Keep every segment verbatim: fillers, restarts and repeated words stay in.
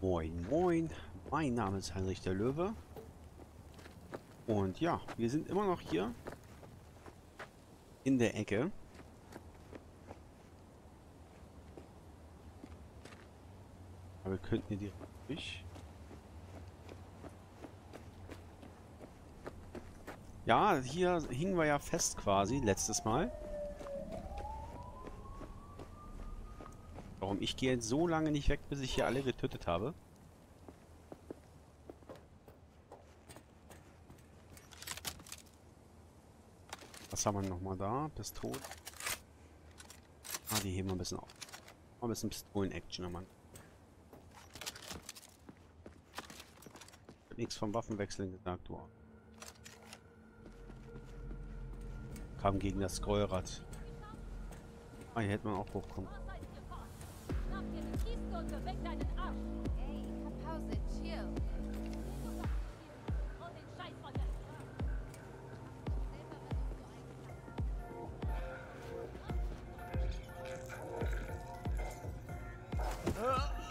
Moin, moin, mein Name ist Heinrich der Löwe. Und ja, wir sind immer noch hier in der Ecke. Aber wir könnten hier direkt durch. Ja, hier hingen wir ja fest quasi, letztes Mal. Warum ich gehe jetzt so lange nicht weg, bis ich hier alle getötet habe? Was haben wir nochmal da? Pistolen. Ah, die heben wir ein bisschen auf. Mal ein bisschen Pistolen-Action, Mann. Ich hab nichts vom Waffenwechseln gesagt, du. Kam gegen das Scrollrad. Ah, hier hätte man auch hochkommen.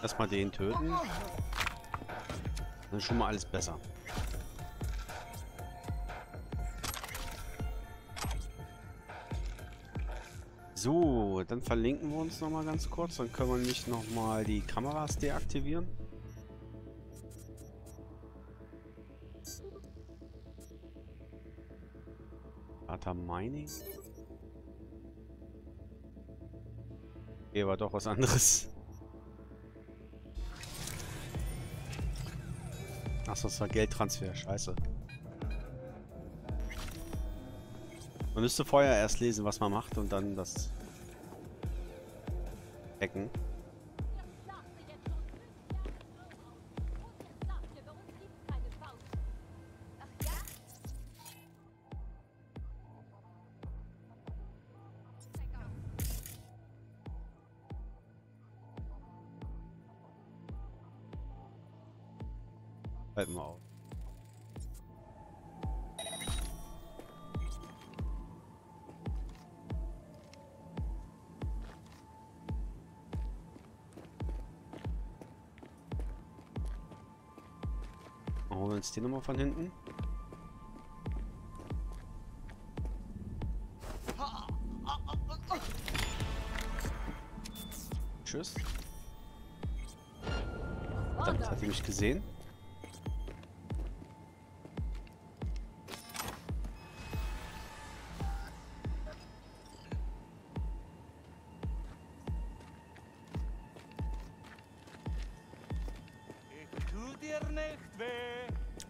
Erstmal den töten. Dann ist schon mal alles besser. So, dann verlinken wir uns nochmal ganz kurz. Dann können wir nicht nochmal die Kameras deaktivieren. Data Mining. Hier war doch was anderes. Achso, das war Geldtransfer, scheiße. Man müsste vorher erst lesen, was man macht und dann das hacken. Halten wir auf. Holen wir uns die nochmal von hinten. Tschüss. Verdammt, hat sie mich gesehen.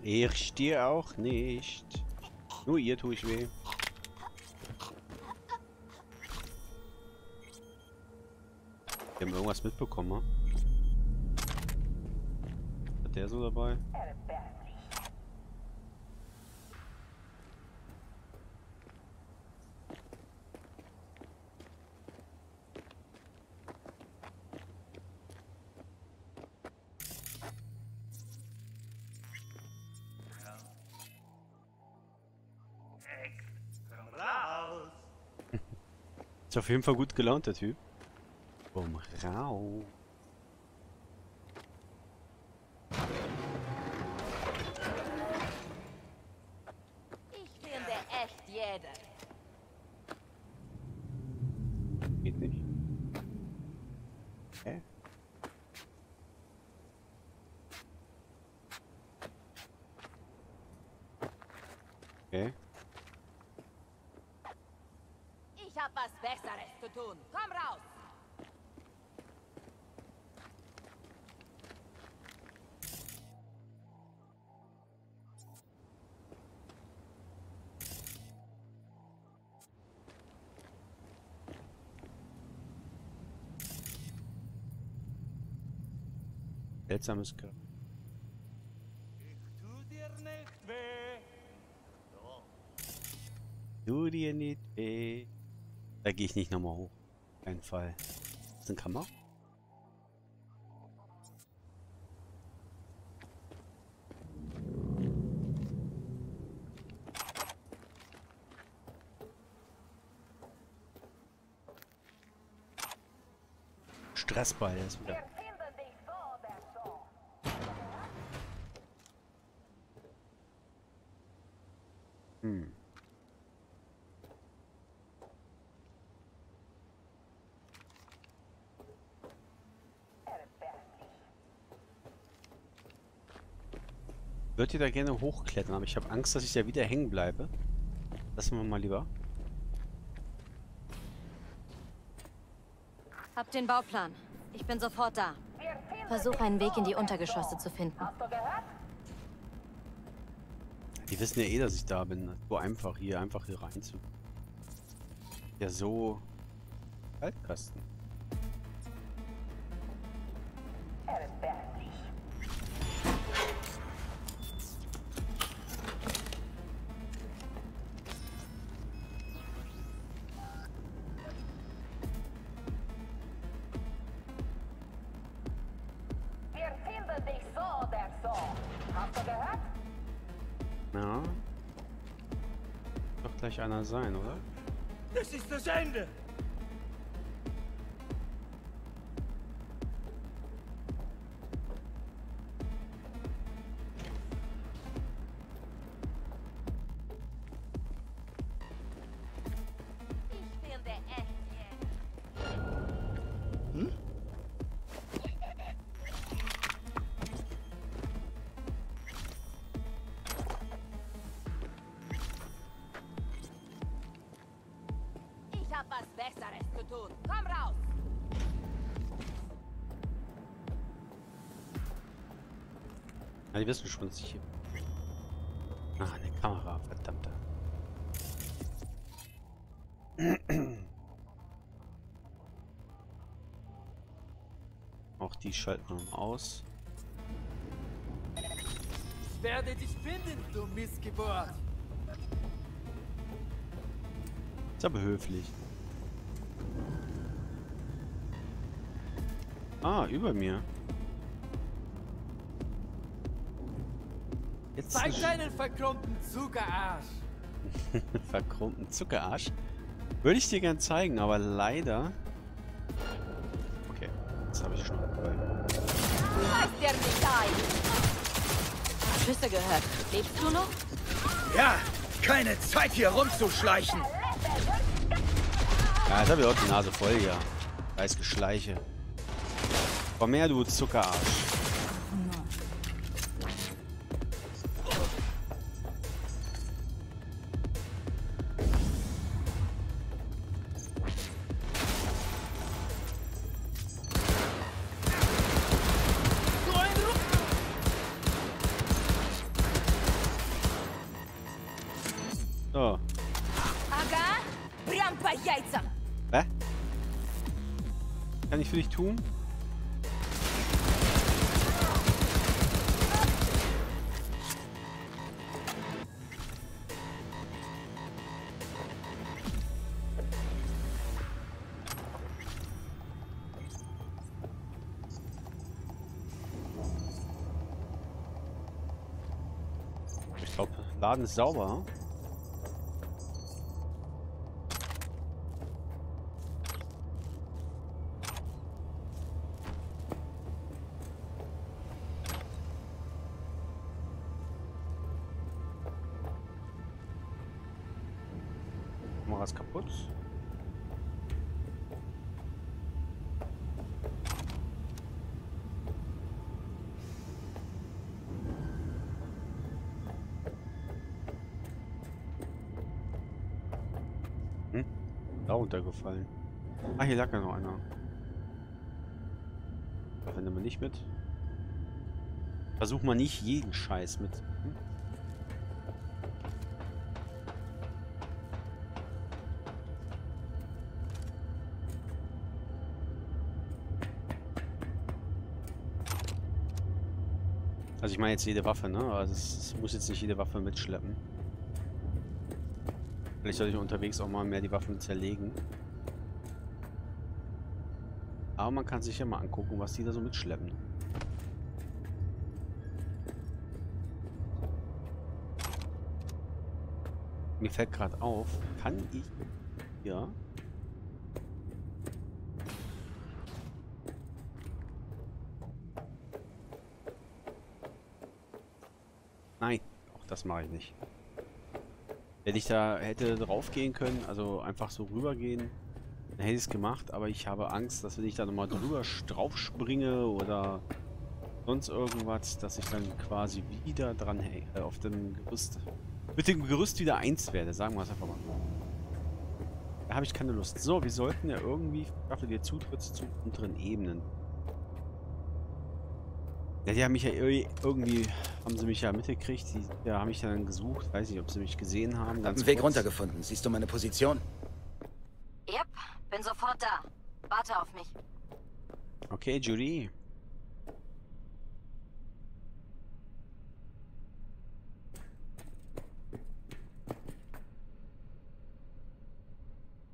Ich dir auch nicht. Nur ihr tue ich weh. Wir haben irgendwas mitbekommen, ne? Hat der so dabei? Ist auf jeden Fall gut gelaunt, der Typ. Boom, rau. Ich bin der echt jeder. Geht nicht. Hä? Okay. Okay. Was Besseres zu tun. Komm raus! Seltsames K. Ich tu dir nicht weh. Doch. Tu dir nicht weh. Da gehe ich nicht nochmal hoch. Auf keinen Fall. Ist das eine Kammer? Stressball ist wieder. Hm. Ich würde da gerne hochklettern, aber ich habe Angst, dass ich da wieder hängen bleibe. Lassen wir mal lieber. Hab den Bauplan. Ich bin sofort da. Versuch einen Weg in die Untergeschosse zu finden. Die wissen ja eh, dass ich da bin. So einfach hier, einfach hier rein zu. Ja, so. Altkasten. Ja. Doch gleich einer sein, oder? Das ist das Ende! Ja, die wissen schon, dass ich hier. Ah, eine Kamera, verdammte. Auch die schalten wir aus. Ich werde dich finden, du Missgeburt! Ist aber höflich. Ah, über mir. Zeig deinen verkrumpten Zuckerarsch! Verkrumpten Zuckerarsch? Würde ich dir gern zeigen, aber leider. Okay, jetzt habe ich schon dabei. Reißt der nicht ein! Schüsse gehört. Lebst du noch? Ja! Keine Zeit hier rumzuschleichen! Ja, jetzt habe ich auch die Nase voll, ja. Weiß Geschleiche. Komm her, du Zuckerarsch. So. Hä? Kann ich für dich tun? Ich glaube, Laden ist sauber. Was kaputt? Hm? Da runtergefallen. Ah, hier lag ja noch einer. Da nehmen wir nicht mit. Versuch mal nicht jeden Scheiß mit. Hm? Also ich meine jetzt jede Waffe, ne? Also es muss jetzt nicht jede Waffe mitschleppen. Vielleicht sollte ich unterwegs auch mal mehr die Waffen zerlegen. Aber man kann sich ja mal angucken, was die da so mitschleppen. Mir fällt gerade auf, kann ich... Ja... Nein, auch das mache ich nicht. Wenn ich da hätte drauf gehen können, also einfach so rübergehen, dann hätte ich es gemacht, aber ich habe Angst, dass wenn ich da nochmal drüber drauf springe oder sonst irgendwas, dass ich dann quasi wieder dran hänge, äh, auf dem Gerüst, mit dem Gerüst wieder eins werde, sagen wir es einfach mal. Da habe ich keine Lust. So, wir sollten ja irgendwie, schaffe dir Zutritt zu unteren Ebenen. Ja, die haben mich ja irgendwie, haben sie mich ja mitgekriegt, die ja, haben mich dann gesucht, weiß nicht, ob sie mich gesehen haben. Ganz hab einen Weg runtergefunden, siehst du meine Position? Yep, bin sofort da. Warte auf mich. Okay, Judy.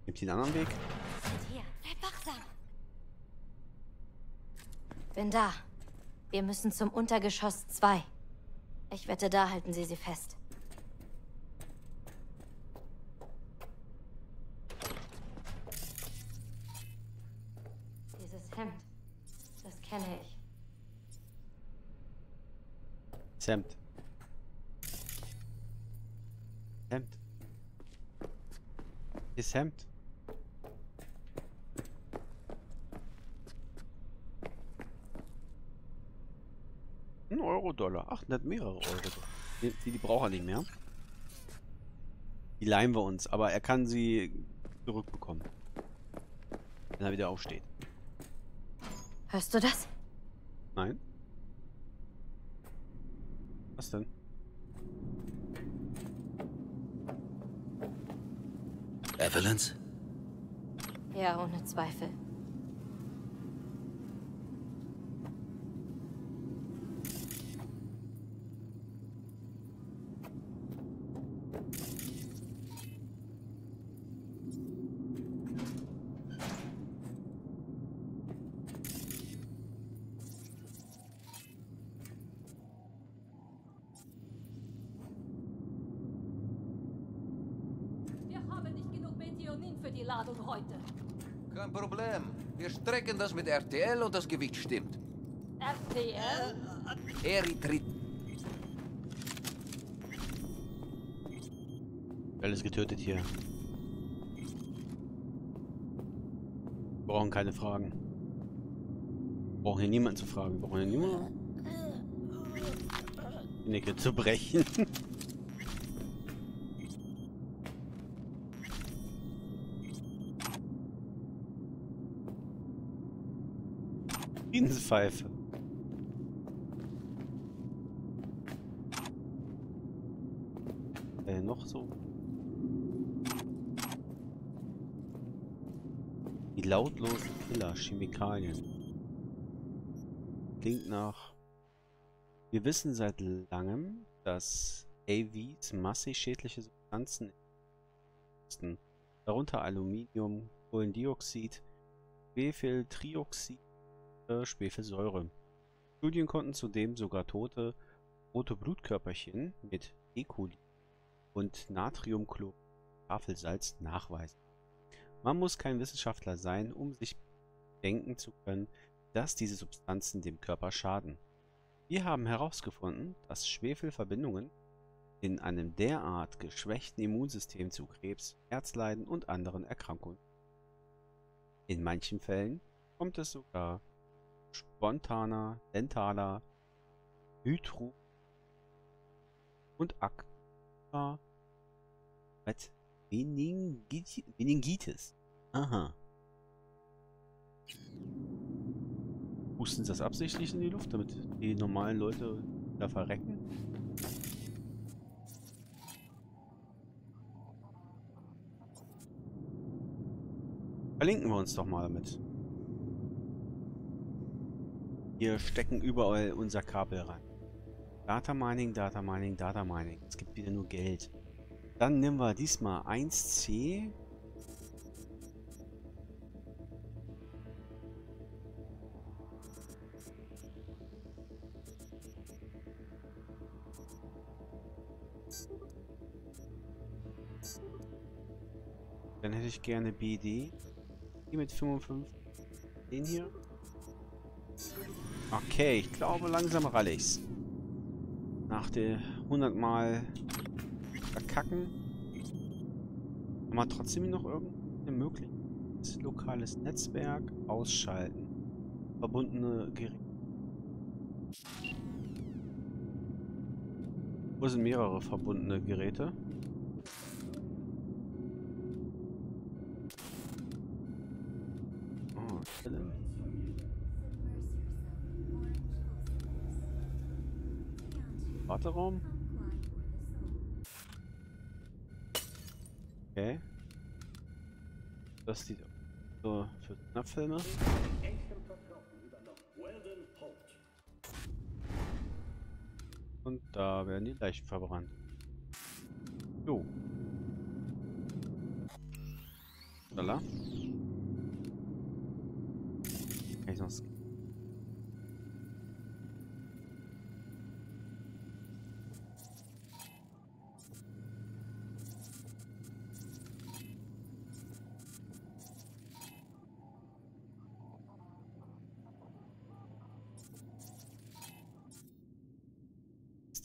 Gibt es einen anderen Weg? Hier, bleib wachsam. Bin da. Wir müssen zum Untergeschoss zwei. Ich wette, da halten Sie sie fest. Dieses Hemd, das kenne ich. Das Hemd. Hemd. Das Hemd. Euro-Dollar. Ach, das hat mehrere Euro. Die, die, die braucht er nicht mehr. Die leihen wir uns, aber er kann sie zurückbekommen. Wenn er wieder aufsteht. Hörst du das? Nein. Was denn? Evelyn's? Ja, ohne Zweifel. Kein Problem. Wir strecken das mit R T L und das Gewicht stimmt. R T L? Eritrit. Alles getötet hier. Wir brauchen keine Fragen. Wir brauchen hier niemanden zu fragen. Wir brauchen hier niemanden. Die Nicke zu brechen. Friedenspfeife. Äh, noch so. Die lautlosen Killer, Chemikalien. Klingt nach. Wir wissen seit langem, dass A Vs massig schädliche Substanzen sind. Darunter Aluminium, Kohlendioxid, Schwefeltrioxid, Schwefelsäure. Studien konnten zudem sogar tote rote Blutkörperchen mit E. coli und Natriumchlorid Tafelsalz nachweisen. Man muss kein Wissenschaftler sein, um sich denken zu können, dass diese Substanzen dem Körper schaden. Wir haben herausgefunden, dass Schwefelverbindungen in einem derart geschwächten Immunsystem zu Krebs, Herzleiden und anderen Erkrankungen führen. In manchen Fällen kommt es sogar spontaner, dentaler, Hydro- und aktiver Meningitis. Aha. Pusten sie das absichtlich in die Luft, damit die normalen Leute da verrecken? Verlinken wir uns doch mal damit. Wir stecken überall unser Kabel rein. Data Mining, Data Mining, Data Mining. Es gibt wieder nur Geld. Dann nehmen wir diesmal eins C. Dann hätte ich gerne B D. Die mit fünfundfünfzig. Den hier. Okay, ich glaube langsam ralle ich's. Nach der hundertmal verkacken. Haben wir trotzdem noch irgendeine Möglichkeit? Lokales Netzwerk ausschalten. Verbundene Geräte. Wo sind mehrere verbundene Geräte? Oh, Stelle. Warteraum? Okay. Das sieht so für Knappfilme. Und da werden die Leichen verbrannt. Jo. Lala. Kann ich sonst.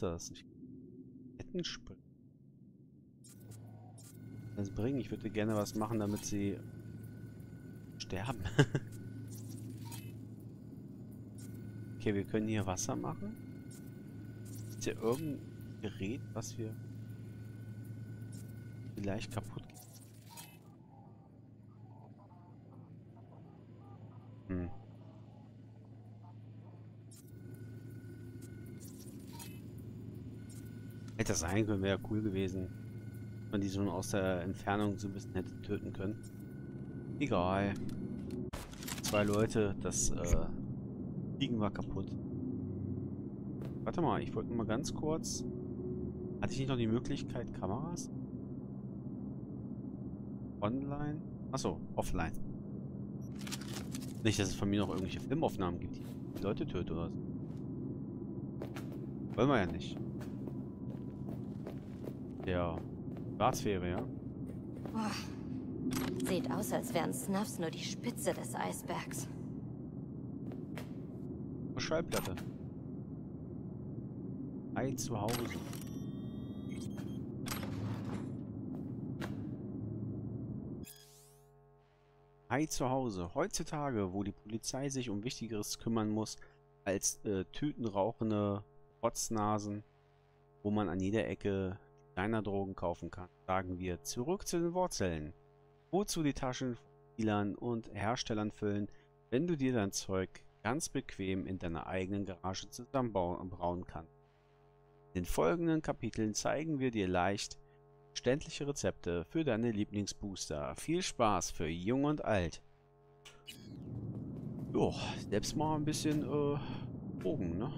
Das nicht Kettensprung. Das bringen. Ich würde gerne was machen, damit sie sterben. Okay, wir können hier Wasser machen. Ist hier irgendein Gerät, was wir vielleicht kaputt gehen? Hm. Hätte das sein können, wäre cool gewesen. Wenn man die so aus der Entfernung so ein bisschen hätte töten können. Egal. Zwei Leute, das äh, Fliegen war kaputt. Warte mal, ich wollte mal ganz kurz. Hatte ich nicht noch die Möglichkeit, Kameras? Online? Achso, offline. Nicht, dass es von mir noch irgendwelche Filmaufnahmen gibt, die Leute töten oder so. Wollen wir ja nicht. Ja, Privatsphäre, ja. Boah. Sieht aus, als wären Snuffs nur die Spitze des Eisbergs. Eine Schallplatte. Ei zu Hause. Ei zu Hause. Heutzutage, wo die Polizei sich um Wichtigeres kümmern muss, als äh, tütenrauchende Rotznasen, wo man an jeder Ecke deiner Drogen kaufen kann, sagen wir zurück zu den Wurzeln. Wozu die Taschen von Dealern und Herstellern füllen, wenn du dir dein Zeug ganz bequem in deiner eigenen Garage zusammenbrauen kannst? In den folgenden Kapiteln zeigen wir dir leicht verständliche Rezepte für deine Lieblingsbooster. Viel Spaß für Jung und Alt. Jo, selbst mal ein bisschen äh, Drogen, ne?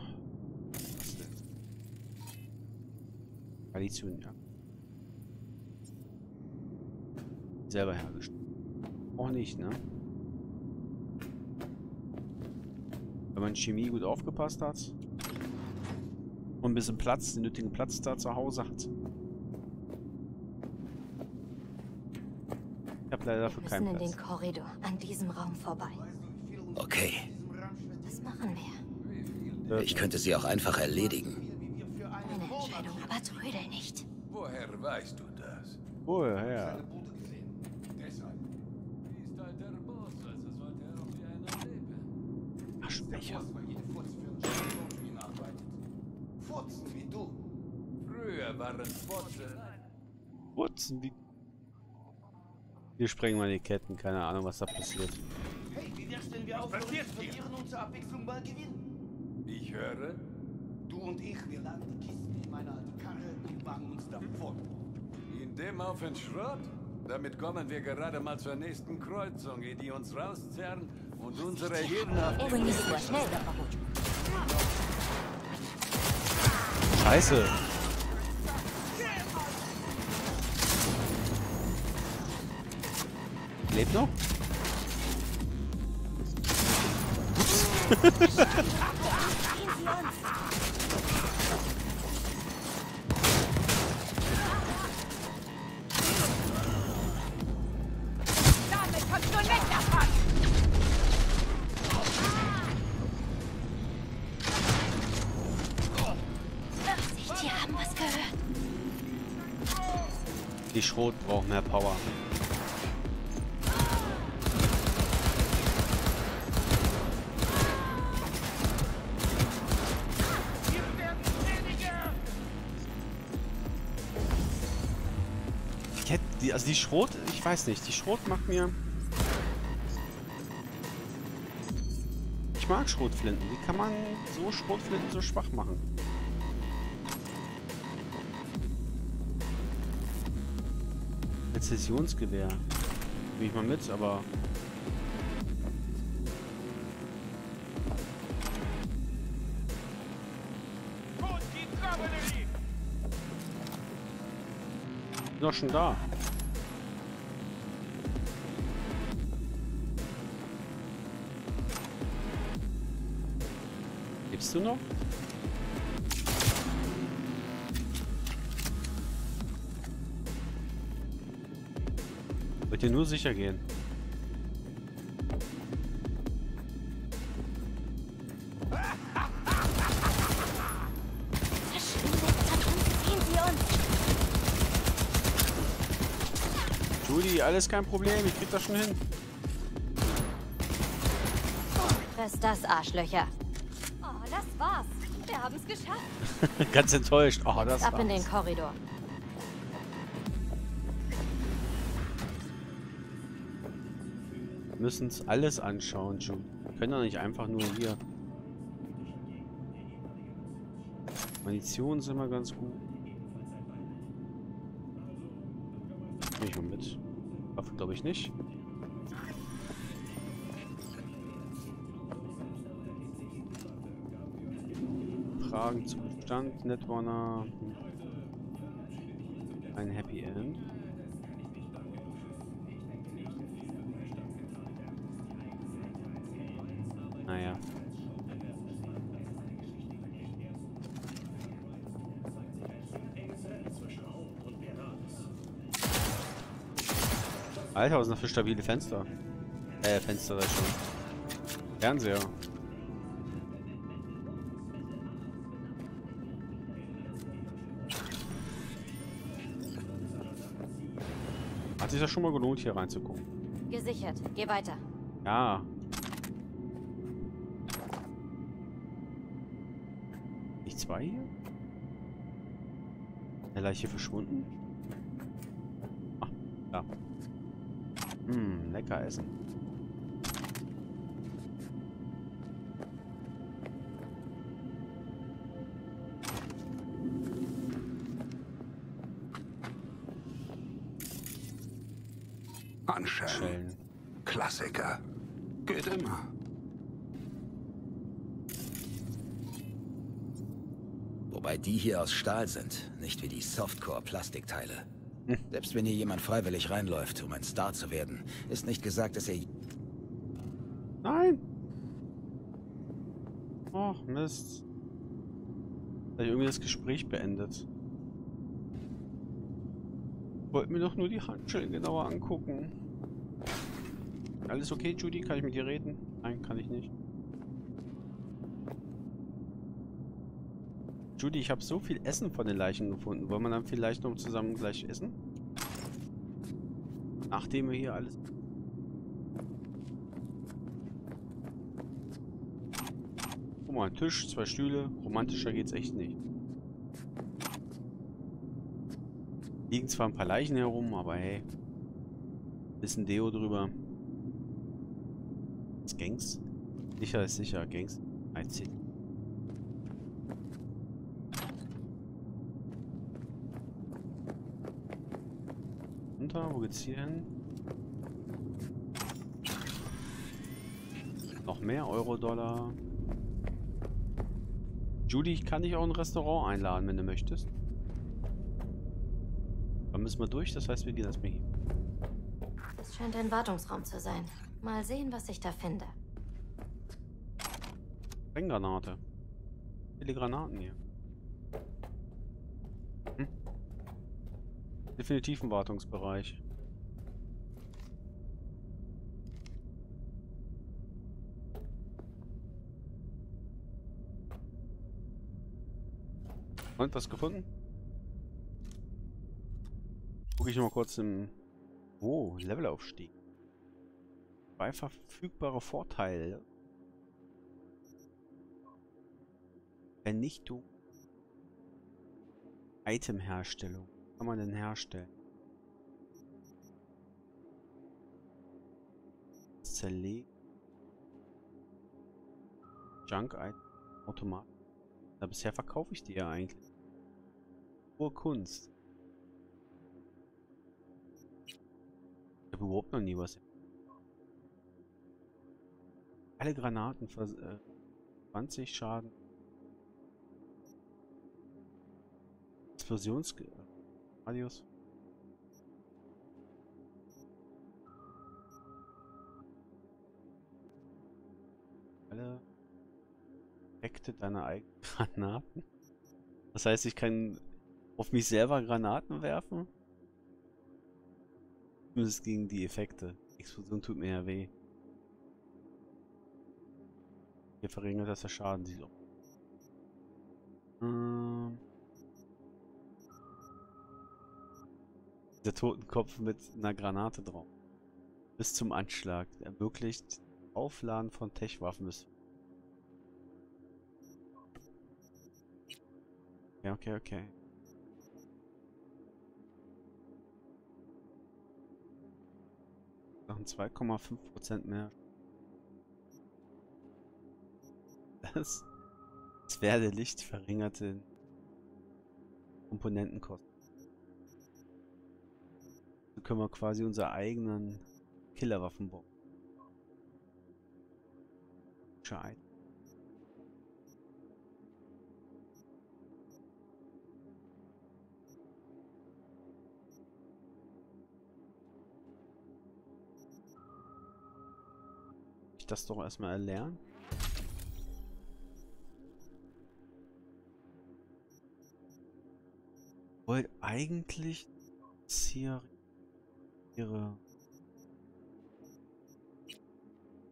Tradition, ja. Selber hergestellt. Auch nicht, ne? Wenn man Chemie gut aufgepasst hat und ein bisschen Platz, den nötigen Platz da zu Hause hat. Ich habe leider dafür keinen Platz. Wir müssen in den Korridor, an diesem Raum vorbei. Okay. Was machen wir? Ich könnte sie auch einfach erledigen. Trödel nicht. Woher weißt du das? Woher? Ach, Sprecher. Futzen wie du. Früher waren Futzen. Futzen wie. Wir sprengen mal die Ketten. Keine Ahnung, was da passiert. Hey, wie wär's denn wir auf verlieren unsere Abwechslung mal gewinnen? Ich höre. Du und ich, wir laden die Kisten in meine alte Karre und machen uns davon. In dem auf den Schrott? Damit kommen wir gerade mal zur nächsten Kreuzung, in die uns rauszerren und unsere Heldenhaft... Scheiße! Lebt noch? Die Schrot braucht mehr Power. Ich hätte die, also die Schrot, ich weiß nicht, die Schrot macht mir... Ich mag Schrotflinten. Wie kann man so Schrotflinten so schwach machen? Präzisionsgewehr. Nehme ich mal mit, aber... Bin doch schon da. Gibst du noch? Wollt ihr nur sicher gehen? Judy, alles kein Problem, ich krieg das schon hin. Fress das, Arschlöcher. Oh, das war's. Wir haben es geschafft. Ganz enttäuscht. Oh, das war's. Ab in den Korridor. Wir müssen uns alles anschauen schon. Wir können doch nicht einfach nur hier. Munition sind immer ganz gut. Nehme ich mal mit. Waffe glaube ich nicht. Fragen zum Bestand, Netwarner. Ein Happy End. Naja. Alter, was sind das für stabile Fenster? Äh, Fenster da schon. Fernseher. Hat sich das schon mal gelohnt, hier reinzugucken? Gesichert. Geh weiter. Ja. Zwei hier? Der Leiche verschwunden? Ach, da. Hm, lecker essen. Handschellen. Klassiker. Geht immer. Wobei die hier aus Stahl sind, nicht wie die Softcore-Plastikteile. Hm. Selbst wenn hier jemand freiwillig reinläuft, um ein Star zu werden, ist nicht gesagt, dass er... Nein! Och, Mist. Da ich irgendwie das Gespräch beendet. Wollt mir doch nur die Handschellen genauer angucken. Alles okay, Judy? Kann ich mit dir reden? Nein, kann ich nicht. Judy, ich habe so viel Essen von den Leichen gefunden. Wollen wir dann vielleicht noch zusammen gleich essen? Nachdem wir hier alles... Guck mal, ein Tisch, zwei Stühle. Romantischer geht's echt nicht. Liegen zwar ein paar Leichen herum, aber hey. Bisschen Deo drüber. Ist Gangs? Sicher ist sicher. Gangs. einzig. Wo geht's hier hin? Noch mehr Euro-Dollar. Judy, ich kann dich auch in ein Restaurant einladen, wenn du möchtest. Dann müssen wir durch, das heißt, wir gehen erstmal hier. Das scheint ein Wartungsraum zu sein. Mal sehen, was ich da finde. Brenngranate. Viele Granaten hier. Hm? Definitiv ein Wartungsbereich. Und was gefunden? Gucke ich noch mal kurz in... Oh, Levelaufstieg. Bei verfügbare Vorteile. Wenn nicht, du... Itemherstellung. Was kann man denn herstellen? Zerlegen. Junk-Item. Automat. Na, bisher verkaufe ich die ja eigentlich. Pure Kunst. Ich habe überhaupt noch nie was. Alle Granaten für äh, zwanzig Schaden. Explosionsradius. Alle Effekte deiner eigenen Granaten. Das heißt, ich kann auf mich selber Granaten werfen. Zumindest gegen die Effekte. Explosion tut mir ja weh. Hier verringert das der Schaden. Sieht auch. Ähm. Der Totenkopf mit einer Granate drauf. Bis zum Anschlag. Ermöglicht Aufladen von Tech-Waffen. Okay, okay, okay. Noch zwei Komma fünf Prozent mehr. Das Zwerglicht verringert den Komponentenkosten. So können wir quasi unsere eigenen Killerwaffen bauen. Scheiße. Das doch erstmal erlernen. Wollt eigentlich hier ihre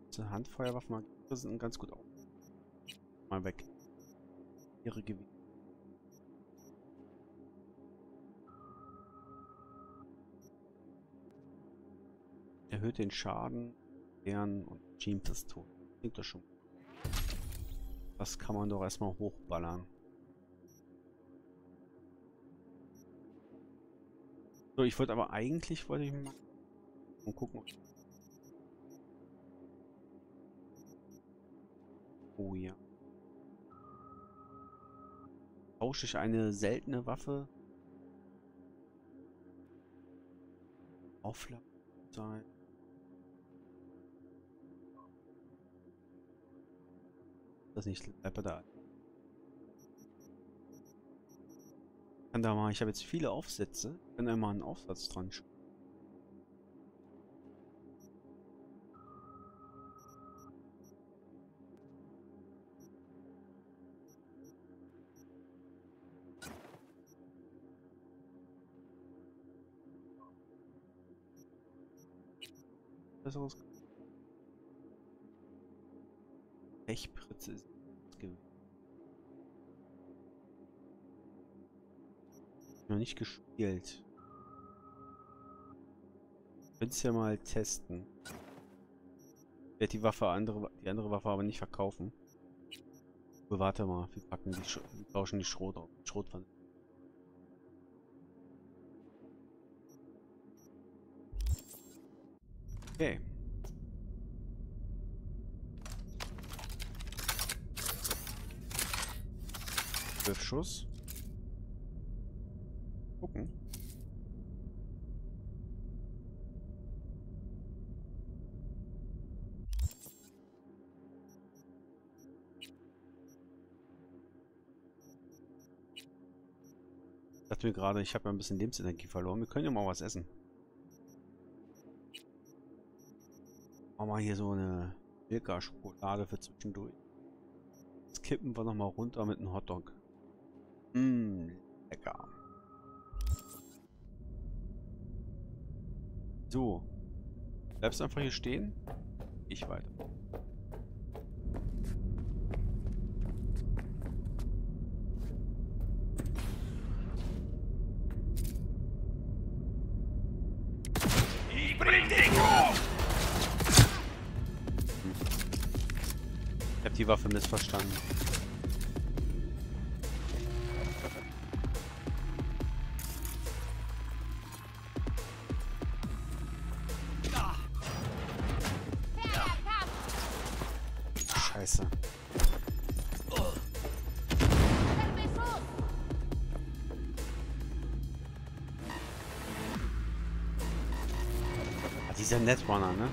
diese Handfeuerwaffen sind ganz gut auf. Mal weg. Ihre Gewicht. Erhöht den Schaden. Und Teampistole. Klingt das schon. Das kann man doch erstmal hochballern. So, ich wollte aber eigentlich, wollte ich mal und gucken. Oh ja. Tausche ich eine seltene Waffe. Aufladen sein. Das nicht bleibt da. Kann da mal, ich habe jetzt viele Aufsätze. Ich kann da mal einen Aufsatz dran schreiben. Besseres. Pritze ist noch nicht gespielt. Ich will es ja mal testen. Ich werde die Waffe andere, die andere Waffe aber nicht verkaufen. Aber warte mal, wir packen die, Sch wir tauschen die Schrot auf, Schrotpfanne. Okay. Schuss. Gucken. Ich dachte mir gerade, ich habe ja ein bisschen Lebensenergie verloren. Wir können ja mal was essen. Machen wir hier so eine Milka-Schokolade für zwischendurch. Jetzt kippen wir nochmal runter mit einem Hotdog. Mmm, lecker. So. Bleibst du einfach hier stehen? Ich weiter. Ich bring dich um! Ich hab die Waffe missverstanden. Scheiße. Dieser Netrunner, ne?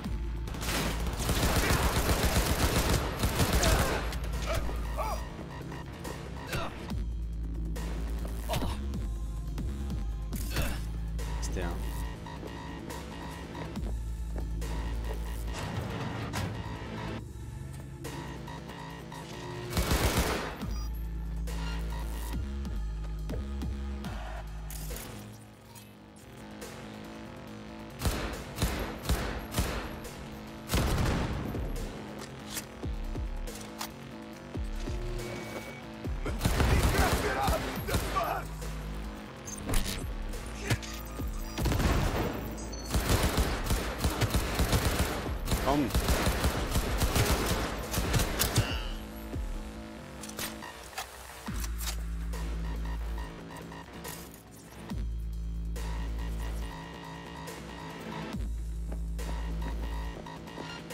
Ist der.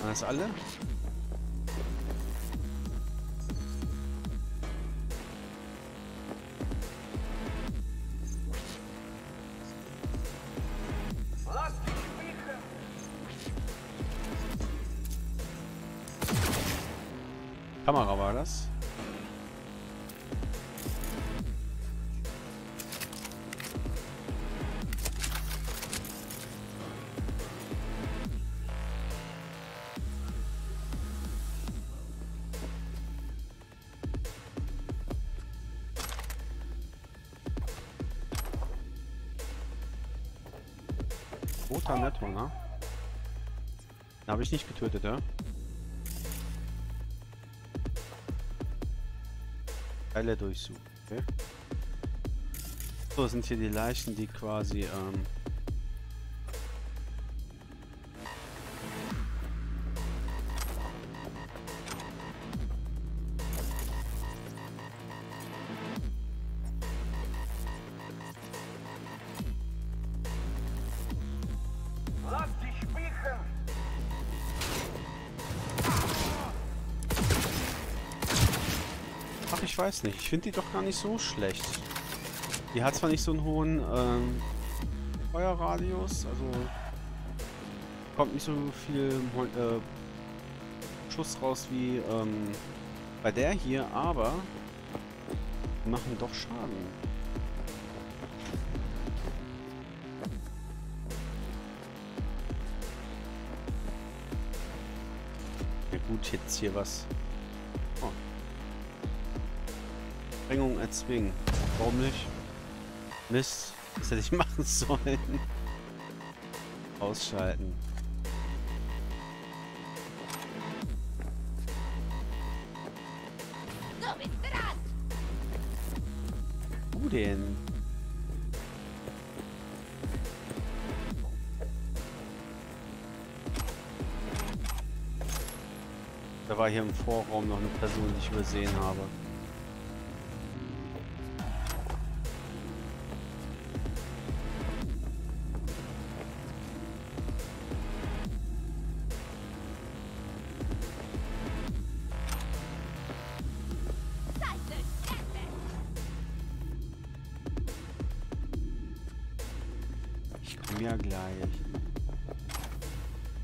Waren das alle? Kamera war das? Roter Netrunner. Den habe ich nicht getötet, ja? Teile durchsuchen, okay. So sind hier die Leichen, die quasi ähm ich weiß nicht, ich finde die doch gar nicht so schlecht. Die hat zwar nicht so einen hohen ähm, Feuerradius, also kommt nicht so viel äh, Schuss raus wie ähm, bei der hier, aber die machen doch Schaden. Ja gut, jetzt hier was. Oh. Sprengung erzwingen. Warum nicht? Mist, das hätte ich machen sollen. Ausschalten. Du bist dran! Wo denn? Da war hier im Vorraum noch eine Person, die ich übersehen habe. Ja, gleich.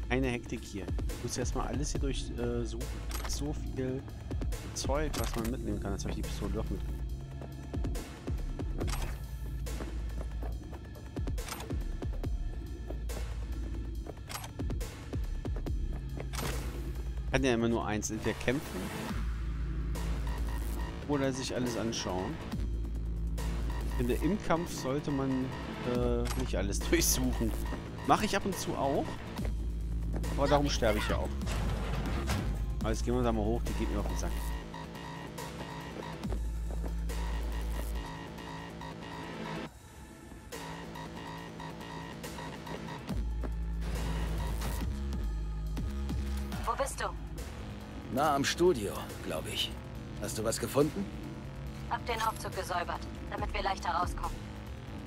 Keine Hektik hier. Ich muss erstmal alles hier durchsuchen. Äh, so viel Zeug, was man mitnehmen kann. Jetzt habe ich die Pistole doch mitgenommen. Kann ja immer nur eins. Entweder kämpfen oder sich alles anschauen. Ich finde, im Kampf sollte man äh, nicht alles durchsuchen. Mache ich ab und zu auch. Aber darum sterbe ich ja auch. Aber jetzt gehen wir da mal hoch, die geht mir auf den Sack. Wo bist du? Na, am Studio, glaube ich. Hast du was gefunden? Hab den Aufzug gesäubert, damit wir leichter rauskommen.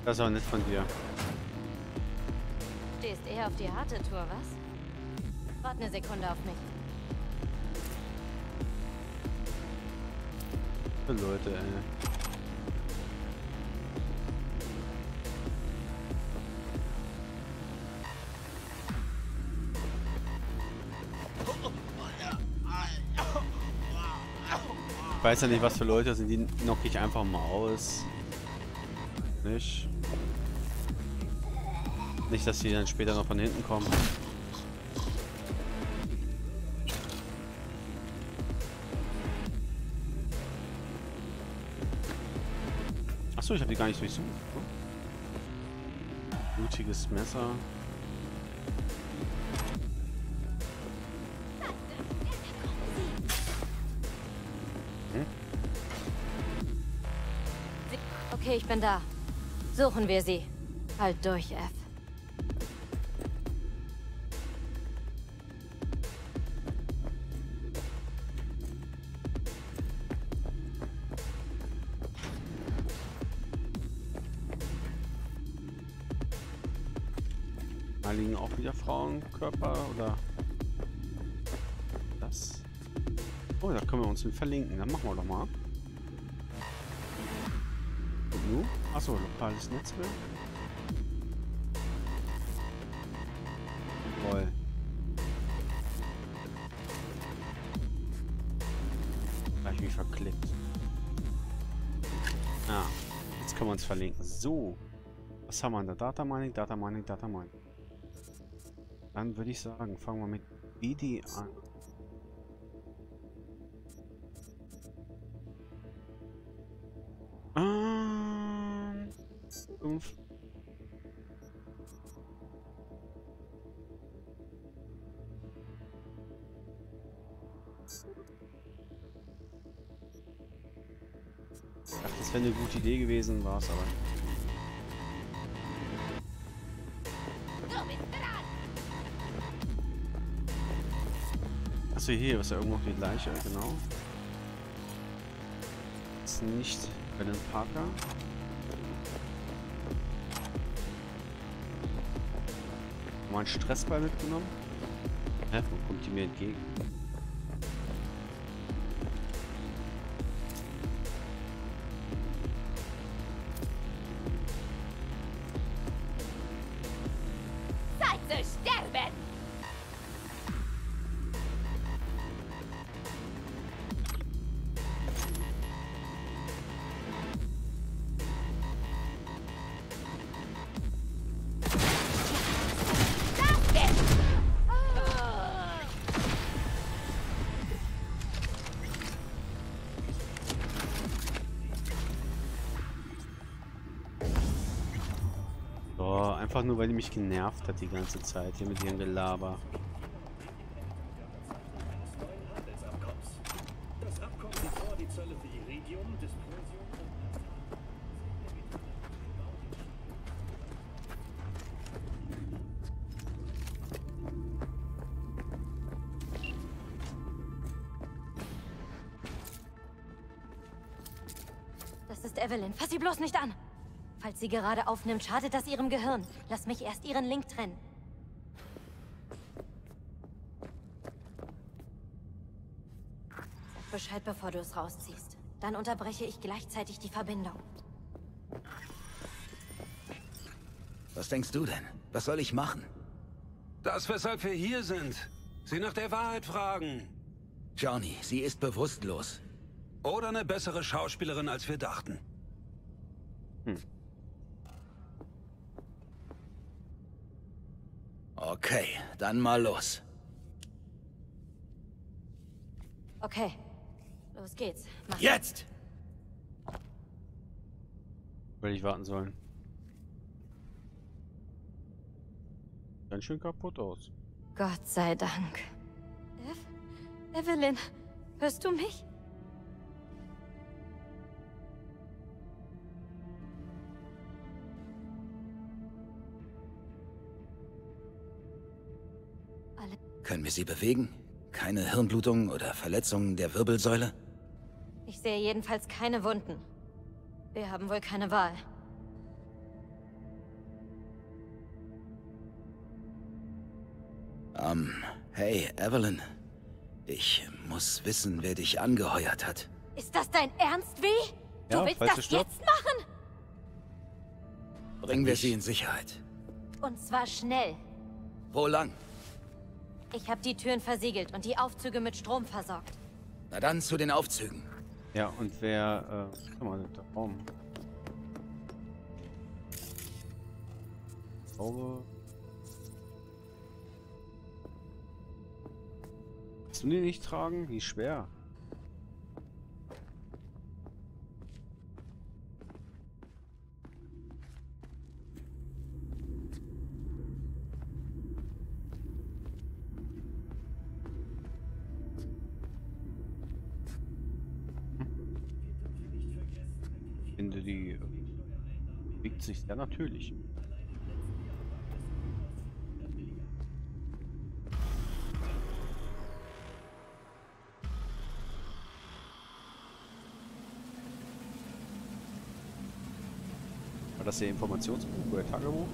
Das ist aber nicht von dir. Stehst eher auf die harte Tour, was? Warte eine Sekunde auf mich. Für Leute, ey. Ich weiß ja nicht, was für Leute sind, die knock ich einfach mal aus. Nicht. Nicht, dass die dann später noch von hinten kommen. Achso, ich habe die gar nicht durchsucht. Blutiges Messer. Okay, ich bin da. Suchen wir sie. Halt durch, F. Da liegen auch wieder Frauenkörper oder das. Oh, da können wir uns mit verlinken. Dann machen wir doch mal. Achso, lokales Netzwerk. Voll. Da hab ich mich verklickt. Ah, jetzt können wir uns verlinken. So. Was haben wir da? Data Mining, Data Mining, Data Mining. Dann würde ich sagen, fangen wir mit B D an. Das wäre eine gute Idee gewesen, war es aber. Achso, hier ist ja irgendwo die Leiche, genau. Das ist nicht bei den Parker. Mal einen Stressball mitgenommen. Hä, wo kommt die mir entgegen? Einfach nur, weil die mich genervt hat die ganze Zeit hier mit ihrem Gelaber. Das ist Evelyn. Fass sie bloß nicht an! Falls sie gerade aufnimmt, schadet das ihrem Gehirn. Lass mich erst ihren Link trennen. Sag Bescheid, bevor du es rausziehst. Dann unterbreche ich gleichzeitig die Verbindung. Was denkst du denn? Was soll ich machen? Das, weshalb wir hier sind. Sie nach der Wahrheit fragen. Johnny, sie ist bewusstlos. Oder eine bessere Schauspielerin, als wir dachten. Hm. Okay, dann mal los. Okay, los geht's. Mach jetzt! Hätte ich warten sollen. Ganz schön kaputt aus. Gott sei Dank. Ev- Evelyn, hörst du mich? Können wir sie bewegen? Keine Hirnblutungen oder Verletzungen der Wirbelsäule? Ich sehe jedenfalls keine Wunden. Wir haben wohl keine Wahl. Ähm, um, hey, Evelyn. Ich muss wissen, wer dich angeheuert hat. Ist das dein Ernst, wie? Du ja, willst das jetzt machen? Bringen wir sie in Sicherheit. Und zwar schnell. Wo lang? Ich habe die Türen versiegelt und die Aufzüge mit Strom versorgt. Na dann zu den Aufzügen. Ja, und wer... Äh, guck mal, der Raum. Zauber. Kannst du die nicht tragen? Wie schwer. Die wiegt sich sehr natürlich. War das der Informationsbuch oder Tagebuch?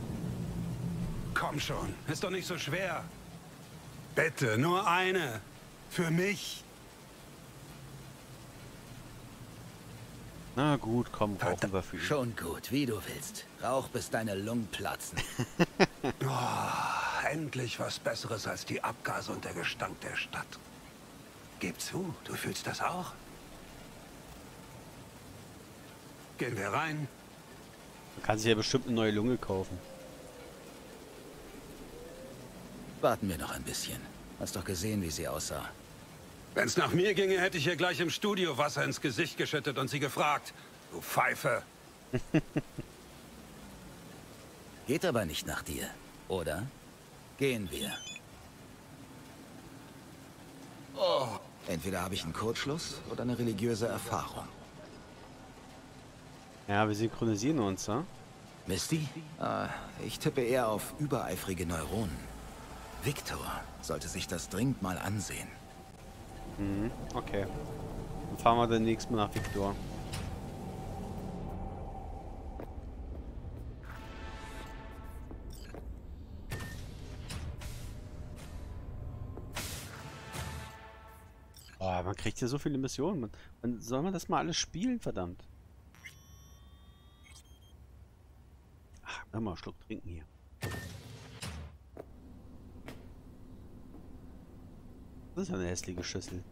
Komm schon, ist doch nicht so schwer. Bitte, nur eine. Für mich. Na gut, komm, rauchen wir für ihn. Schon gut, wie du willst. Rauch, bis deine Lungen platzen. Oh, endlich was Besseres als die Abgase und der Gestank der Stadt. Gib zu, du fühlst das auch? Gehen wir rein. Man kann sich ja bestimmt eine neue Lunge kaufen. Warten wir noch ein bisschen. Hast doch gesehen, wie sie aussah. Wenn es nach mir ginge, hätte ich ihr gleich im Studio Wasser ins Gesicht geschüttet und sie gefragt. Du Pfeife. Geht aber nicht nach dir, oder? Gehen wir. Oh. Entweder habe ich einen Kurzschluss oder eine religiöse Erfahrung. Ja, wir synchronisieren uns, ja? Misty? Ah, ich tippe eher auf übereifrige Neuronen. Victor sollte sich das dringend mal ansehen. Mhm, okay. Dann fahren wir dann nächstes Mal nach Victor. Oh, man kriegt hier so viele Missionen. Man, man soll man das mal alles spielen, verdammt. Ach, mal einen Schluck trinken hier. Das ist ja eine hässliche Schüssel.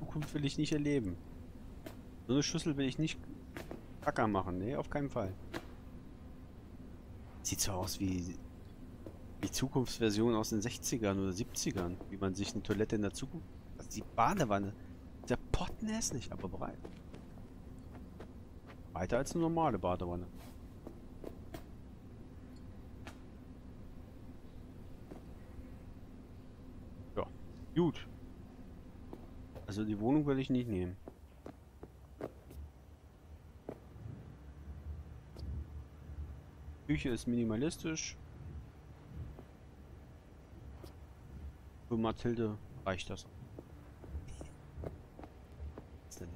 Zukunft will ich nicht erleben. So eine Schüssel will ich nicht Acker machen. Nee, auf keinen Fall. Sieht so aus wie die Zukunftsversion aus den sechzigern oder siebzigern. Wie man sich eine Toilette in der Zukunft... Also die Badewanne. Der Potten ist nicht, aber breit. Breiter als eine normale Badewanne. Gut. Also die Wohnung will ich nicht nehmen. Die Küche ist minimalistisch. Für Mathilde reicht das. Was denn?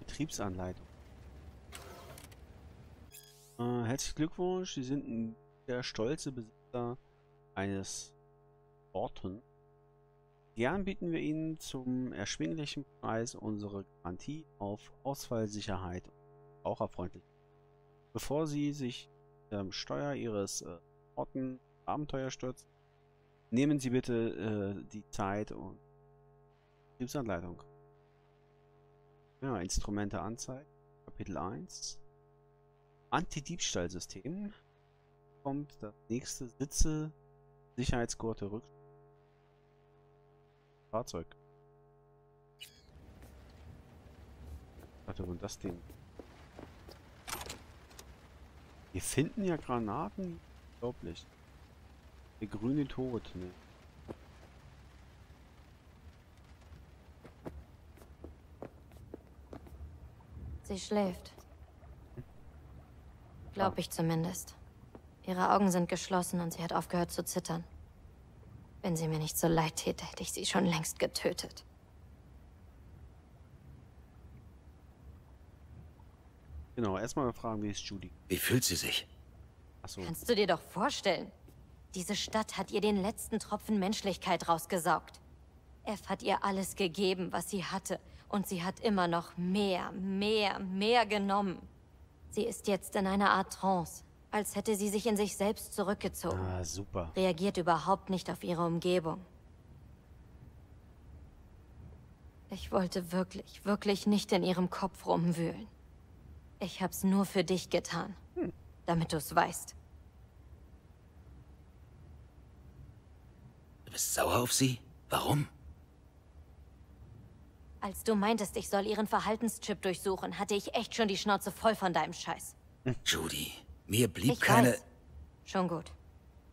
Betriebsanleitung. Äh, herzlichen Glückwunsch, Sie sind ein sehr stolzer Besitzer eines Orten. Gern bieten wir Ihnen zum erschwinglichen Preis unsere Garantie auf Ausfallsicherheit und Verbraucherfreundlichkeit. Bevor Sie sich ähm, Steuer Ihres äh, Orten Abenteuer stürzen, nehmen Sie bitte äh, die Zeit und Betriebsanleitung. Ja, Instrumente anzeigen. Kapitel eins. Anti-Diebstahl-System. Kommt das nächste Sitze Sicherheitsgurte rück. Fahrzeug. Warte, und das Ding. Wir finden ja Granaten. Unglaublich. Der grüne Tod. Ne? Sie schläft. Hm? Glaub ich zumindest. Ihre Augen sind geschlossen und sie hat aufgehört zu zittern. Wenn sie mir nicht so leid täte, hätte ich sie schon längst getötet. Genau, erstmal fragen, wie ist Judy? Wie fühlt sie sich? Ach so. Kannst du dir doch vorstellen? Diese Stadt hat ihr den letzten Tropfen Menschlichkeit rausgesaugt. F hat ihr alles gegeben, was sie hatte. Und sie hat immer noch mehr, mehr, mehr genommen. Sie ist jetzt in einer Art Trance, als hätte sie sich in sich selbst zurückgezogen. Ah, super. Reagiert überhaupt nicht auf ihre Umgebung. Ich wollte wirklich, wirklich nicht in ihrem Kopf rumwühlen. Ich hab's nur für dich getan, hm. damit du's weißt. Du bist sauer auf sie? Warum? Als du meintest, ich soll ihren Verhaltenschip durchsuchen, hatte ich echt schon die Schnauze voll von deinem Scheiß. Judy, mir blieb ich keine... Weiß. Schon gut.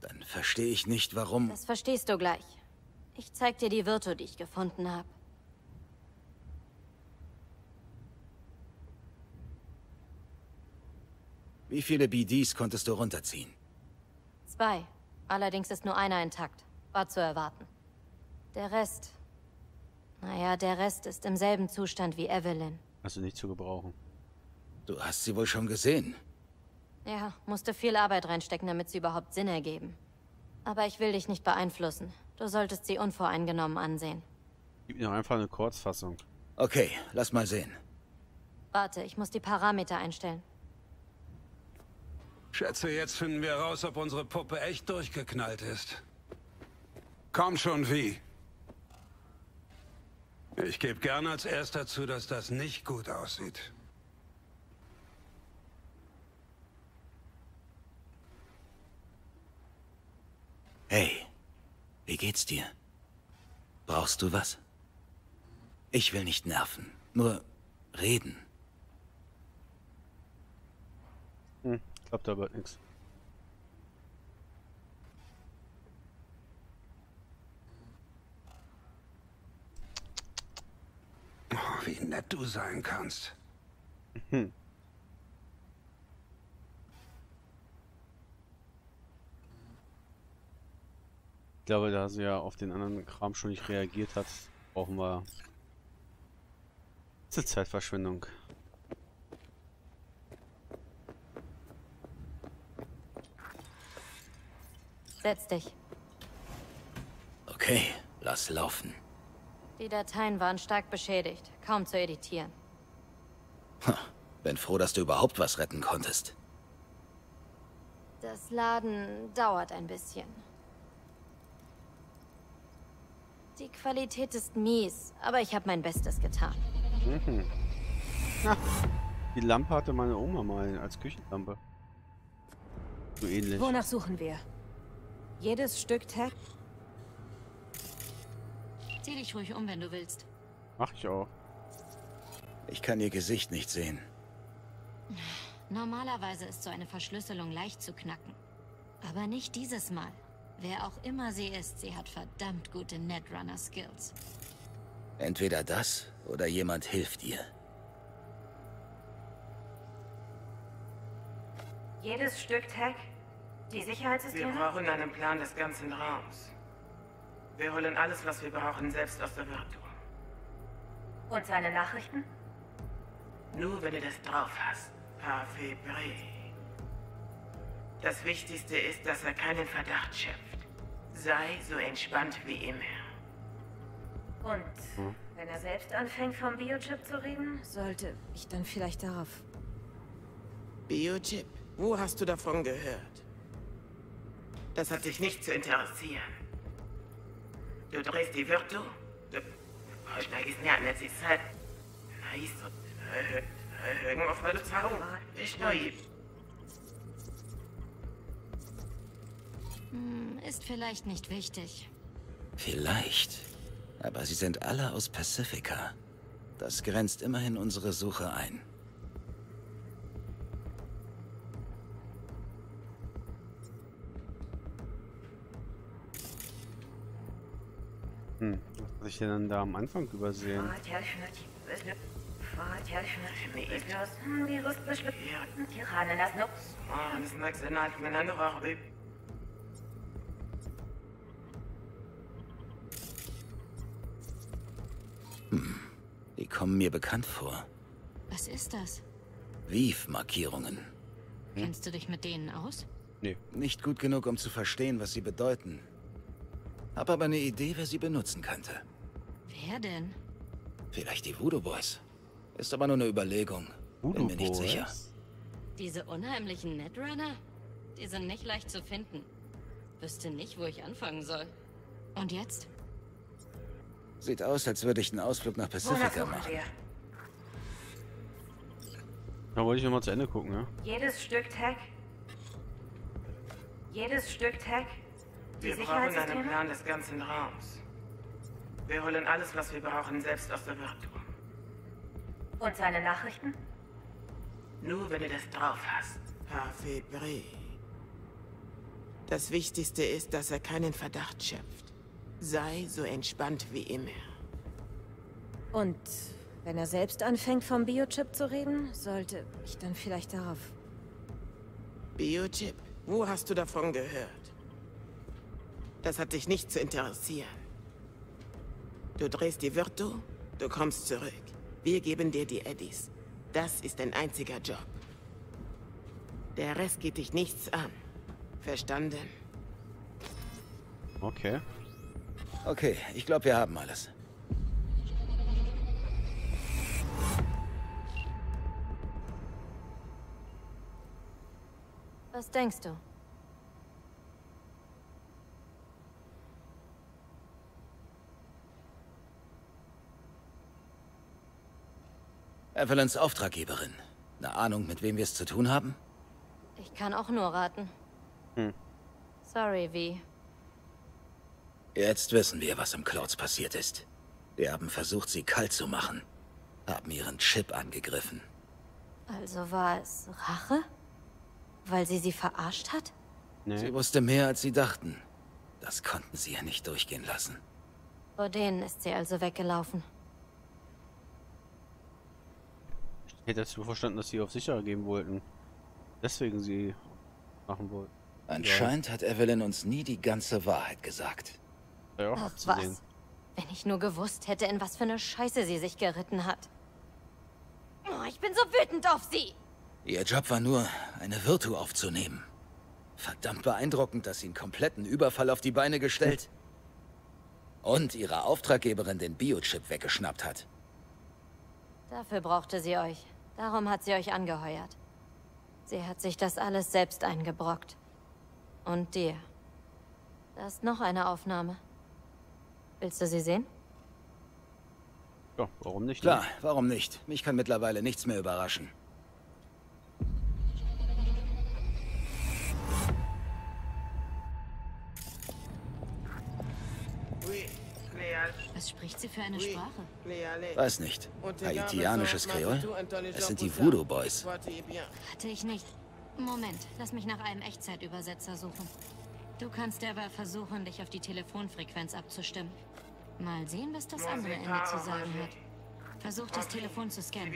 Dann verstehe ich nicht, warum... Das verstehst du gleich. Ich zeig dir die Virtu, die ich gefunden habe. Wie viele B Ds konntest du runterziehen? Zwei. Allerdings ist nur einer intakt. War zu erwarten. Der Rest... Naja, der Rest ist im selben Zustand wie Evelyn. Also nicht zu gebrauchen. Du hast sie wohl schon gesehen. Ja, musste viel Arbeit reinstecken, damit sie überhaupt Sinn ergeben. Aber ich will dich nicht beeinflussen. Du solltest sie unvoreingenommen ansehen. Gib mir einfach eine Kurzfassung. Okay, lass mal sehen. Warte, ich muss die Parameter einstellen. Schätze, jetzt finden wir raus, ob unsere Puppe echt durchgeknallt ist. Komm schon, wie? Ich gebe gern als erster zu, dass das nicht gut aussieht. Hey, wie geht's dir? Brauchst du was? Ich will nicht nerven, nur reden. Hm. Ich glaube, da wird nichts. Oh, wie nett du sein kannst. Hm. Ich glaube, da sie ja auf den anderen Kram schon nicht reagiert hat, brauchen wir zur Zeitverschwendung. Setz dich. Okay, lass laufen. Die Dateien waren stark beschädigt, kaum zu editieren. Ha, bin froh, dass du überhaupt was retten konntest. Das Laden dauert ein bisschen. Die Qualität ist mies, aber ich habe mein Bestes getan. Mhm. Ach, die Lampe hatte meine Oma mal als Küchenlampe. So ähnlich. Wonach suchen wir? Jedes Stück Tag. Zieh dich ruhig um, wenn du willst. Mach ich auch. Ich kann ihr Gesicht nicht sehen. Normalerweise ist so eine Verschlüsselung leicht zu knacken. Aber nicht dieses Mal. Wer auch immer sie ist, sie hat verdammt gute Netrunner-Skills. Entweder das oder jemand hilft ihr. Jedes Stück Tag. Die Sicherheitssysteme? Wir brauchen einen Plan des ganzen Raums. Wir holen alles, was wir brauchen, selbst aus der Virtu. Und seine Nachrichten? Nur wenn du das drauf hast. Parfait Brie. Das Wichtigste ist, dass er keinen Verdacht schöpft. Sei so entspannt wie immer. Und wenn er selbst anfängt, vom Biochip zu reden, sollte ich dann vielleicht darauf... Biochip? Wo hast du davon gehört? Das hat dich nicht zu interessieren. Du drehst die Virtu. Du steigst näher an die Zeit. Nice. Irgendwo auf meine Zahlung. Ich neu. Ist vielleicht nicht wichtig. Vielleicht. Aber sie sind alle aus Pacifica. Das grenzt immerhin unsere Suche ein. Was hab ich denn dann da am Anfang übersehen? Hm, die kommen mir bekannt vor. Was ist das? Wief-Markierungen. Hm? Kennst du dich mit denen aus? Nee. Nicht gut genug, um zu verstehen, was sie bedeuten. Hab aber eine Idee, wer sie benutzen könnte. Wer denn? Vielleicht die Voodoo Boys. Ist aber nur eine Überlegung. Voodoo Bin mir nicht Boys? sicher. Diese unheimlichen Netrunner? Die sind nicht leicht zu finden. Wüsste nicht, wo ich anfangen soll. Und jetzt? Sieht aus, als würde ich einen Ausflug nach Pacifica machen. Wir? Da wollte ich nochmal zu Ende gucken, ja? Jedes Stück Tag. Jedes Stück Tag. Wir brauchen einen Plan des ganzen Raums. Wir holen alles, was wir brauchen, selbst aus der Virtuum. Und seine Nachrichten? Nur, wenn du das drauf hast. Havebree. Das Wichtigste ist, dass er keinen Verdacht schöpft. Sei so entspannt wie immer. Und wenn er selbst anfängt, vom Biochip zu reden, sollte ich dann vielleicht darauf... Biochip? Wo hast du davon gehört? Das hat dich nicht zu interessieren. Du drehst die Virtu, du kommst zurück. Wir geben dir die Eddies. Das ist ein einziger Job. Der Rest geht dich nichts an. Verstanden? Okay. Okay, ich glaube, wir haben alles. Was denkst du? Evelyns Auftraggeberin. Eine Ahnung, mit wem wir es zu tun haben? Ich kann auch nur raten. Hm. Sorry, V. Jetzt wissen wir, was im Clouds passiert ist. Wir haben versucht, sie kalt zu machen. Haben ihren Chip angegriffen. Also war es Rache? Weil sie sie verarscht hat? Nee. Sie wusste mehr, als sie dachten. Das konnten sie ja nicht durchgehen lassen. Vor denen ist sie also weggelaufen. Hättest du verstanden, dass sie auf Sicherheit gehen wollten. Deswegen sie machen wollten. Anscheinend ja. hat Evelyn uns nie die ganze Wahrheit gesagt. Ja, ach was. Wenn ich nur gewusst hätte, in was für eine Scheiße sie sich geritten hat. Oh, ich bin so wütend auf sie. Ihr Job war nur, eine Virtu aufzunehmen. Verdammt beeindruckend, dass sie einen kompletten Überfall auf die Beine gestellt und ihrer Auftraggeberin den Biochip weggeschnappt hat. Dafür brauchte sie euch. Darum hat sie euch angeheuert. Sie hat sich das alles selbst eingebrockt. Und dir. Da ist noch eine Aufnahme. Willst du sie sehen? Ja, warum nicht? Klar, warum nicht? Mich kann mittlerweile nichts mehr überraschen. Was spricht sie für eine Sprache? Weiß nicht. Haitianisches Kreol? Es sind die Voodoo Boys. Hatte ich nicht. Moment, lass mich nach einem Echtzeitübersetzer suchen. Du kannst aber versuchen, dich auf die Telefonfrequenz abzustimmen. Mal sehen, was das andere Ende zu sagen hat. Versuch, das Telefon zu scannen.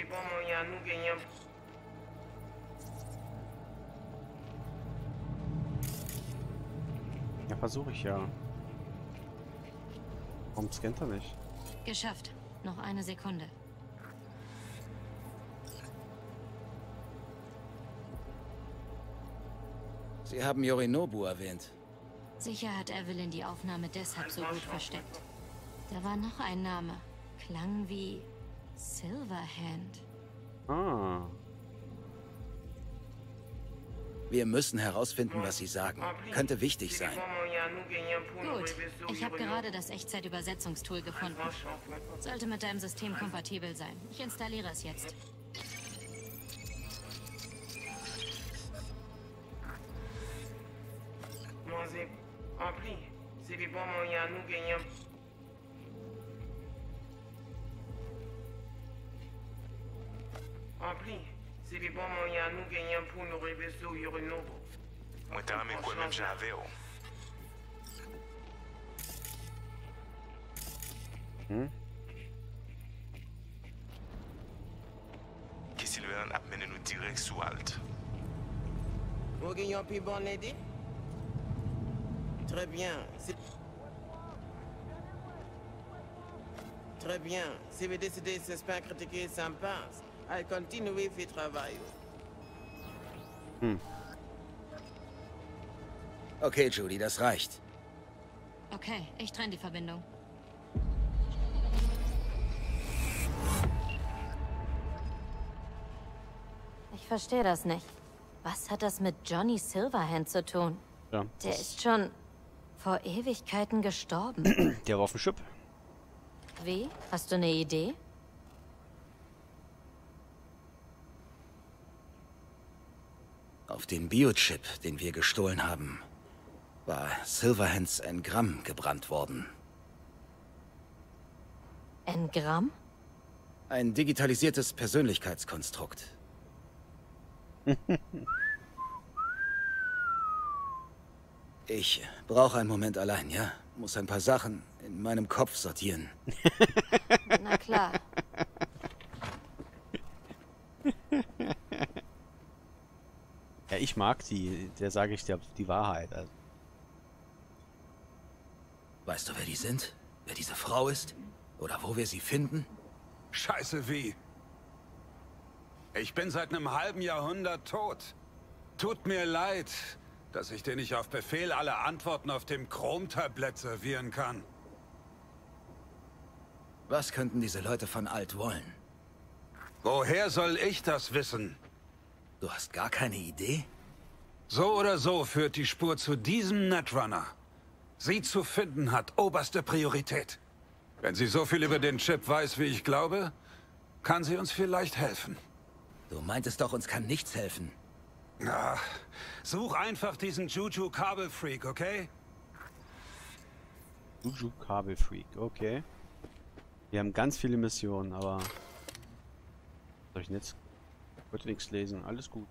Ja, versuche ich ja. Warum scannt er nicht? Geschafft. Noch eine Sekunde. Sie haben Yorinobu erwähnt. Sicher hat Evelyn die Aufnahme deshalb so gut versteckt. Da war noch ein Name. Klang wie Silverhand. Ah. Wir müssen herausfinden, was sie sagen. Könnte wichtig sein. Gut, ich habe gerade das Echtzeitübersetzungstool gefunden. Sollte mit deinem System kompatibel sein. Ich installiere es jetzt. Hm? Johnny Silverhand abmène nous direct sur Alt. Vous avez une plus bonne idée? Très bien. Très bien. Si vous décidez de ne pas critiquer, ça me passe. Allez, continuez votre travail. Hm. Okay, Judy, das reicht. Okay, ich trenne die Verbindung. Ich verstehe das nicht. Was hat das mit Johnny Silverhand zu tun? Ja, der ist schon vor Ewigkeiten gestorben. Der war auf dem Schiff. Wie? Hast du eine Idee? Auf dem Biochip, den wir gestohlen haben, war Silverhands Engramm gebrannt worden. Engramm? Ein digitalisiertes Persönlichkeitskonstrukt. Ich brauche einen Moment allein, ja? Muss ein paar Sachen in meinem Kopf sortieren. Na klar. Ja, ich mag die, der sage ich dir die Wahrheit. Also. Weißt du, wer die sind? Wer diese Frau ist? Oder wo wir sie finden? Scheiße, wie? Ich bin seit einem halben Jahrhundert tot. Tut mir leid, dass ich dir nicht auf Befehl alle Antworten auf dem Chromtablett servieren kann. Was könnten diese Leute von Alt wollen? Woher soll ich das wissen? Du hast gar keine Idee? So oder so führt die Spur zu diesem Netrunner. Sie zu finden hat oberste Priorität. Wenn sie so viel über den Chip weiß, wie ich glaube, kann sie uns vielleicht helfen. Du meintest doch, uns kann nichts helfen. Ach, such einfach diesen Juju-Kabelfreak, okay? Juju-Kabelfreak, okay. Wir haben ganz viele Missionen, aber... Soll ich jetzt... Ich wollte nichts lesen, alles gut.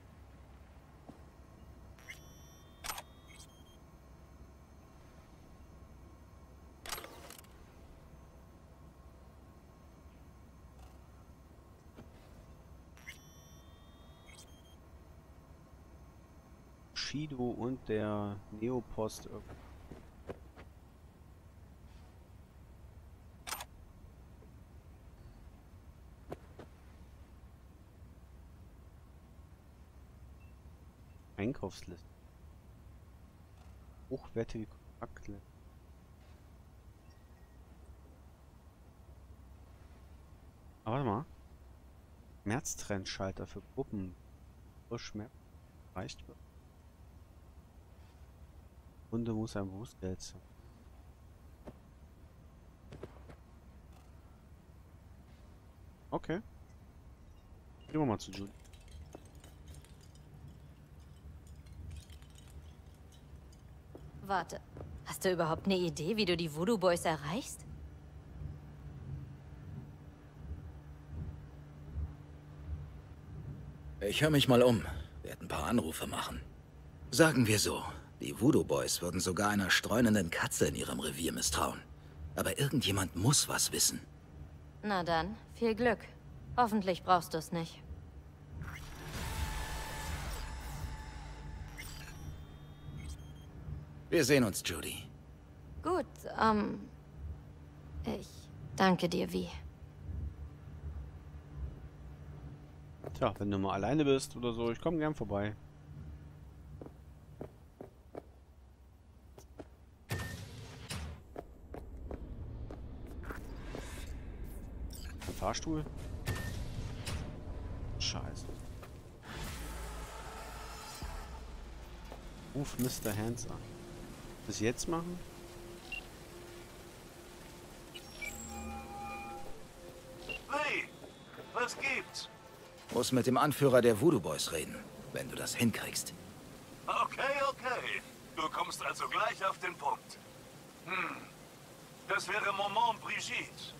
Shido und der Neopost. Einkaufsliste. Hochwertige Kontakte. Aber warte mal. März-Trendschalter für Gruppen. Schmerz erreicht wird. Kunde muss ein Bußgeld sein. Okay. Gehen wir mal zu Judy. Warte, hast du überhaupt eine Idee, wie du die Voodoo Boys erreichst? Ich höre mich mal um. Werde ein paar Anrufe machen. Sagen wir so, die Voodoo Boys würden sogar einer streunenden Katze in ihrem Revier misstrauen. Aber irgendjemand muss was wissen. Na dann, viel Glück. Hoffentlich brauchst du es nicht. Wir sehen uns, Judy. Gut, ähm... ich danke dir, wie. Tja, wenn du mal alleine bist oder so, ich komme gern vorbei. Ein Fahrstuhl? Scheiße. Ruf Mister Hands an. Bis jetzt machen? Hey, was gibt's? Muss mit dem Anführer der Voodoo Boys reden, wenn du das hinkriegst. Okay, okay. Du kommst also gleich auf den Punkt. Hm. Das wäre Maman Brigitte.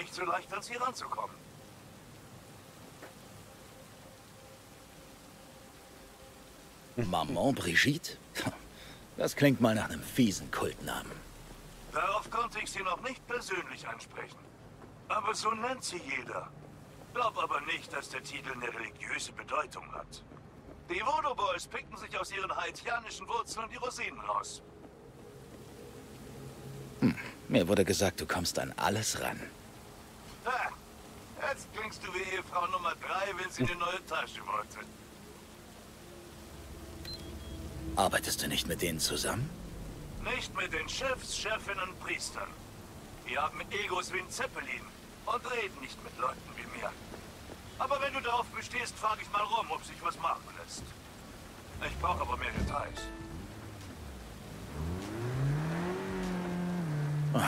Nicht so leicht, ans hier ranzukommen. Maman Brigitte? Das klingt mal nach einem fiesen Kultnamen. Darauf konnte ich sie noch nicht persönlich ansprechen. Aber so nennt sie jeder. Glaub aber nicht, dass der Titel eine religiöse Bedeutung hat. Die Voodoo Boys pickten sich aus ihren haitianischen Wurzeln die Rosinen raus. Hm. Mir wurde gesagt, du kommst an alles ran. Ha. Jetzt klingst du wie Ehefrau Nummer drei, wenn sie eine neue Tasche wollte. Arbeitest du nicht mit denen zusammen? Nicht mit den Chefs, Chefinnen und Priestern. Die haben Egos wie ein Zeppelin und reden nicht mit Leuten wie mir. Aber wenn du darauf bestehst, frage ich mal rum, ob sich was machen lässt. Ich brauche aber mehr Details. Oh,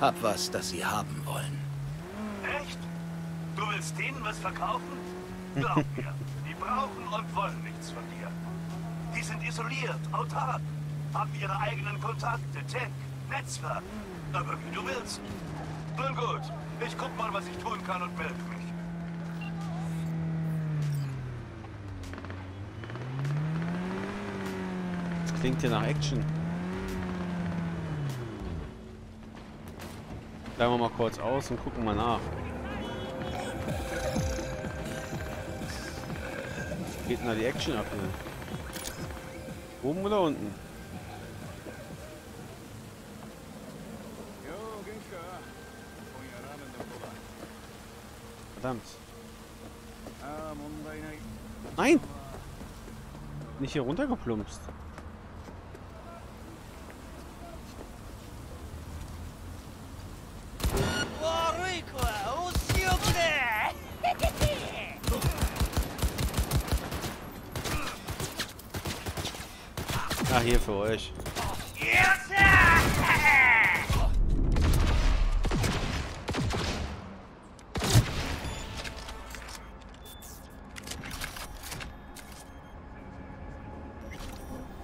hab was, das sie haben wollen. Echt? Du willst denen was verkaufen? Glaub mir, die brauchen und wollen nichts von dir. Die sind isoliert, autark, haben ihre eigenen Kontakte, Tech, Netzwerk. Aber wie du willst. Nun gut, ich guck mal, was ich tun kann und melde mich. Klingt hier nach Action. Bleiben wir mal kurz aus und gucken mal nach. Geht denn da die Action ab hier? Oben oder unten? Verdammt. Nein! Nicht hier runtergeplumpst. Ah, hier für euch.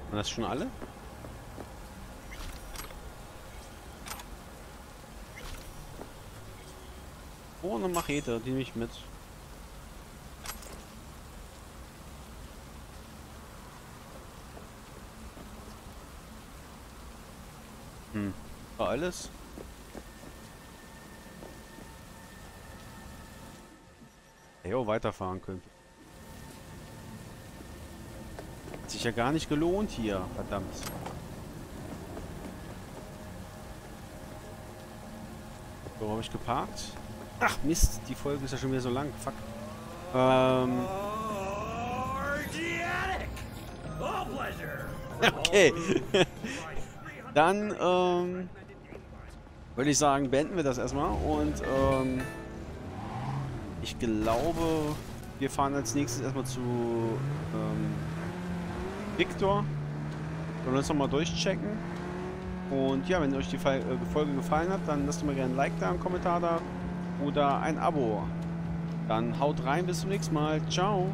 Waren das schon alle? Oh, eine Machete, die nehme ich mit. Hm, war alles? Jo, weiterfahren können. Hat sich ja gar nicht gelohnt hier, verdammt. Wo habe ich geparkt? Ach Mist, die Folge ist ja schon wieder so lang. Fuck. Ähm... Okay. Dann, ähm, würde ich sagen, beenden wir das erstmal und, ähm, ich glaube, wir fahren als nächstes erstmal zu, ähm, Victor. Wollen wir uns nochmal durchchecken. Und ja, wenn euch die Folge gefallen hat, dann lasst mir gerne ein Like da, einen Kommentar da oder ein Abo. Dann haut rein, bis zum nächsten Mal. Ciao.